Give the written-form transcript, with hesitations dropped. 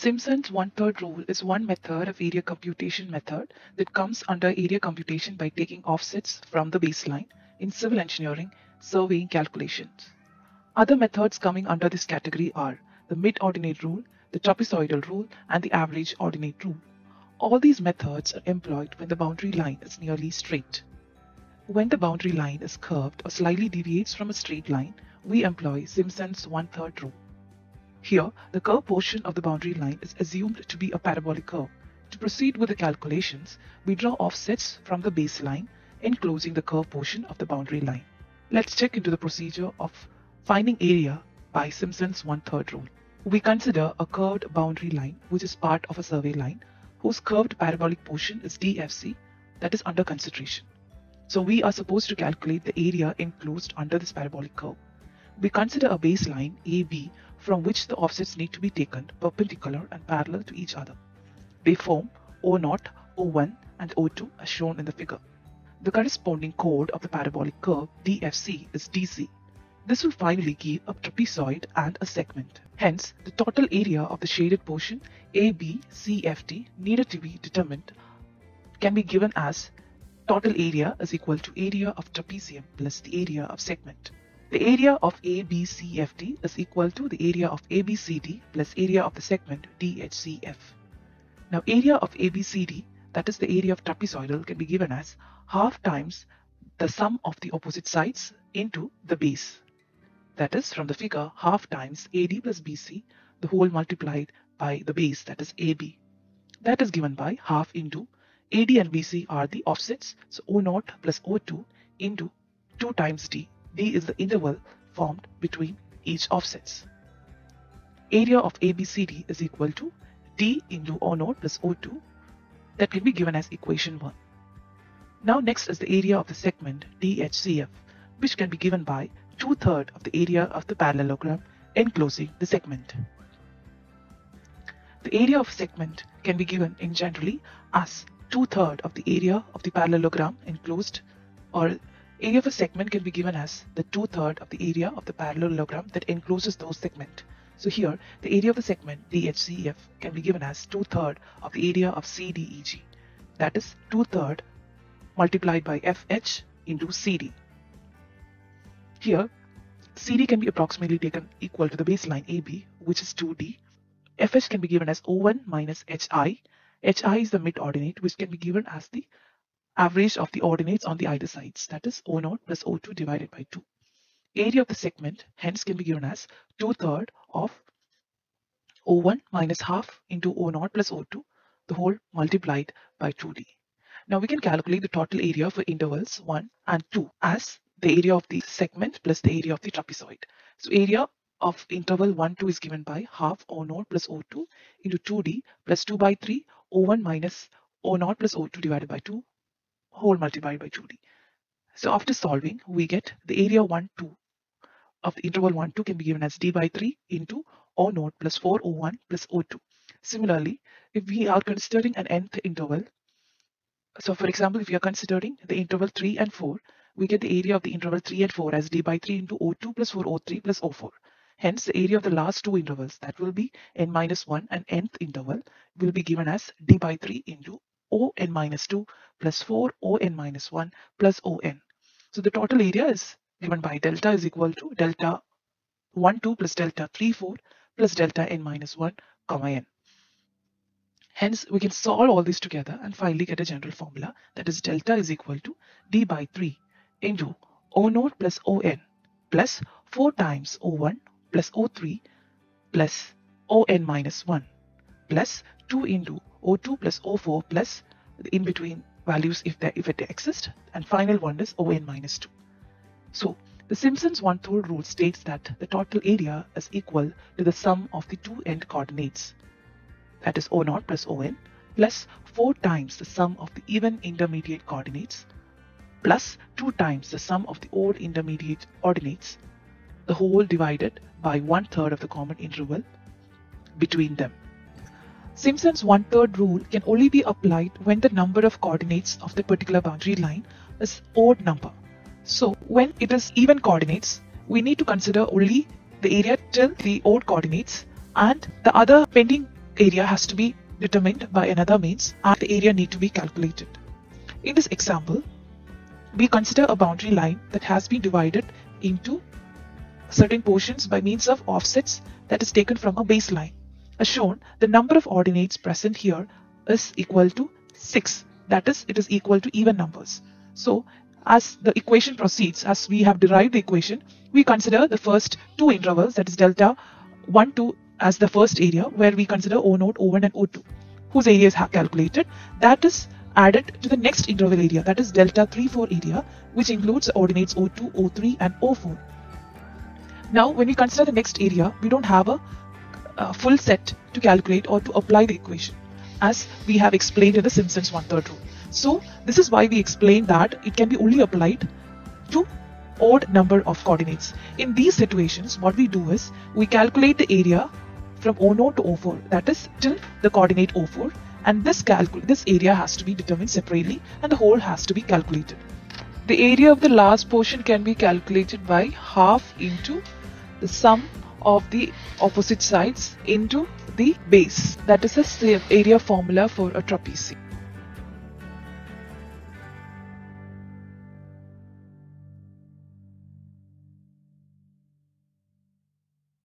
Simpson's one-third rule is one method of area computation method that comes under area computation by taking offsets from the baseline in civil engineering surveying calculations. Other methods coming under this category are the mid-ordinate rule, the trapezoidal rule, and the average ordinate rule. All these methods are employed when the boundary line is nearly straight. When the boundary line is curved or slightly deviates from a straight line, we employ Simpson's one-third rule. Here, the curved portion of the boundary line is assumed to be a parabolic curve. To proceed with the calculations, we draw offsets from the baseline enclosing the curved portion of the boundary line. Let's check into the procedure of finding area by Simpson's one-third rule. We consider a curved boundary line which is part of a survey line whose curved parabolic portion is DFC, that is under consideration. So we are supposed to calculate the area enclosed under this parabolic curve. We consider a baseline AB from which the offsets need to be taken perpendicular and parallel to each other. They form O0, O1 and O2 as shown in the figure. The corresponding chord of the parabolic curve DFC is DC. This will finally give a trapezoid and a segment. Hence, the total area of the shaded portion ABCFD needed to be determined can be given as total area is equal to area of trapezium plus the area of segment. The area of ABCFD is equal to the area of ABCD plus area of the segment DHCF. Now area of ABCD, that is the area of trapezoidal, can be given as half times the sum of the opposite sides into the base. That is from the figure half times AD plus BC, the whole multiplied by the base, that is AB. That is given by half into AD and BC are the offsets, so O0 plus O2 into 2 times D. D is the interval formed between each offsets. Area of ABCD is equal to D into O0 plus O2. That can be given as equation 1. Now next is the area of the segment DHCF, which can be given by 2/3 of the area of the parallelogram enclosing the segment. The area of segment can be given in generally as 2/3 of the area of the parallelogram enclosed, or area of a segment can be given as the 2/3 of the area of the parallelogram that encloses those segment. So here, the area of the segment DHCF can be given as 2/3 of the area of CDEG. That is 2/3 multiplied by FH into CD. Here, CD can be approximately taken equal to the baseline AB, which is 2D. FH can be given as O1 minus HI. HI is the mid-ordinate, which can be given as the average of the ordinates on the either sides, that is O0 plus O2 divided by 2. Area of the segment hence can be given as 2/3 of O1 minus half into O0 plus O2, the whole multiplied by 2D. Now we can calculate the total area for intervals 1 and 2 as the area of the segment plus the area of the trapezoid. So area of interval 1, 2 is given by half O0 plus O2 into 2D plus 2 by 3 O1 minus O0 plus O2 divided by 2. Whole multiplied by 2D. So after solving, we get the area 1, 2 of the interval 1, 2 can be given as D by 3 into O0 plus 4 O1 plus O2. Similarly, if we are considering an nth interval, so for example, if we are considering the interval 3 and 4, we get the area of the interval 3 and 4 as D by 3 into O2 plus 4 O3 plus O4. Hence, the area of the last two intervals, that will be n minus 1 and nth interval, will be given as D by 3 into O n minus 2 plus 4 O n minus 1 plus O n. So the total area is given by delta is equal to delta 1, 2 plus delta 3, 4 plus delta n minus 1 comma n. Hence, we can solve all these together and finally get a general formula, that is delta is equal to D by 3 into O0 plus O n plus 4 times O1 plus O3 plus O n minus 1 plus 2 into O2 plus O4 plus the in-between values if it exists, and final one is O n minus 2. So the Simpson's one-third rule states that the total area is equal to the sum of the two end coordinates, that is O0 plus O n plus 4 times the sum of the even intermediate coordinates plus 2 times the sum of the odd intermediate ordinates, the whole divided by 1/3 of the common interval between them. Simpson's one-third rule can only be applied when the number of coordinates of the particular boundary line is odd number. So when it is even coordinates, we need to consider only the area till the odd coordinates, and the other pending area has to be determined by another means and the area need to be calculated. In this example, we consider a boundary line that has been divided into certain portions by means of offsets that is taken from a baseline. As shown, the number of ordinates present here is equal to 6. That is, it is equal to even numbers. So, as the equation proceeds, as we have derived the equation, we consider the first two intervals, that is delta 1, 2 as the first area, where we consider O0, O1 and O2, whose areas are calculated. That is added to the next interval area, that is delta 3, 4 area, which includes the ordinates O2, O3 and O4. Now, when we consider the next area, we don't have a full set to calculate or to apply the equation, as we have explained in the Simpson's 1/3 rule. So, this is why we explained that it can be only applied to odd number of coordinates. In these situations, what we do is, we calculate the area from O0 to O4, that is, till the coordinate O4, and this area has to be determined separately and the whole has to be calculated. The area of the last portion can be calculated by half into the sum of the opposite sides into the base. That is the area formula for a trapezium.